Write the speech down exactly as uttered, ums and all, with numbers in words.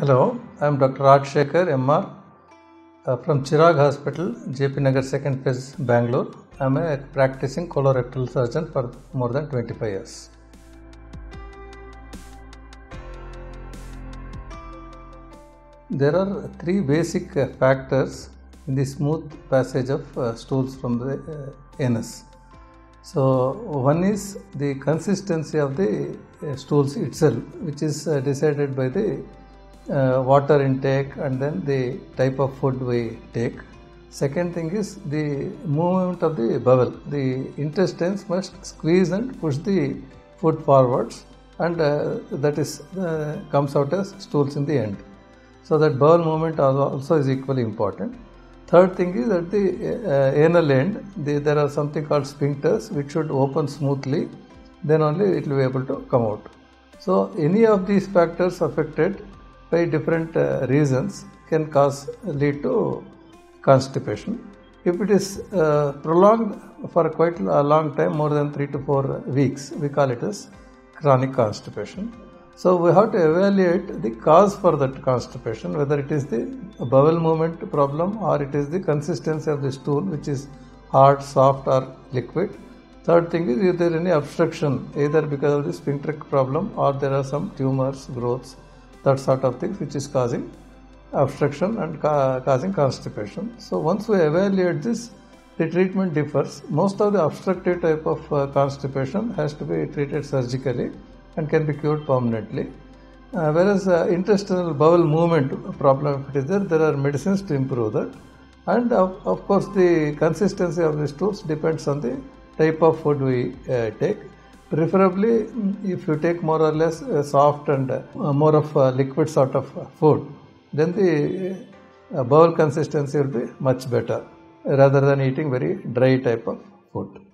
Hello, I am Doctor Rajasekhar M R uh, from Chirag Hospital, J P Nagar Second Phase, Bangalore. I am a practicing colorectal surgeon for more than twenty-five years. There are three basic factors in the smooth passage of uh, stools from the uh, anus. So one is the consistency of the uh, stools itself, which is uh, decided by the Uh, water intake and then the type of food we take. Second thing is the movement of the bowel. The intestines must squeeze and push the food forwards, and uh, that is uh, comes out as stools in the end. So that bowel movement also is equally important. Third thing is at the uh, anal end, the, there are something called sphincters which should open smoothly, then only it will be able to come out. So any of these factors affected by different uh, reasons can cause lead to constipation. If it is uh, prolonged for quite a long time, more than three to four weeks, we call it as chronic constipation. So we have to evaluate the cause for that constipation, whether it is the bowel movement problem or it is the consistency of the stool, which is hard, soft or liquid. Third thing is, is there any obstruction, either because of the sphincteric problem or there are some tumors, growths, that sort of things which is causing obstruction and ca causing constipation. So once we evaluate this, the treatment differs. Most of the obstructive type of uh, constipation has to be treated surgically and can be cured permanently. Uh, whereas uh, intestinal bowel movement problem, if it is there, there are medicines to improve that. And of, of course the consistency of the stools depends on the type of food we uh, take. Preferably, if you take more or less uh, soft and uh, more of uh, liquid sort of food, then the uh, bowel consistency will be much better rather than eating very dry type of food.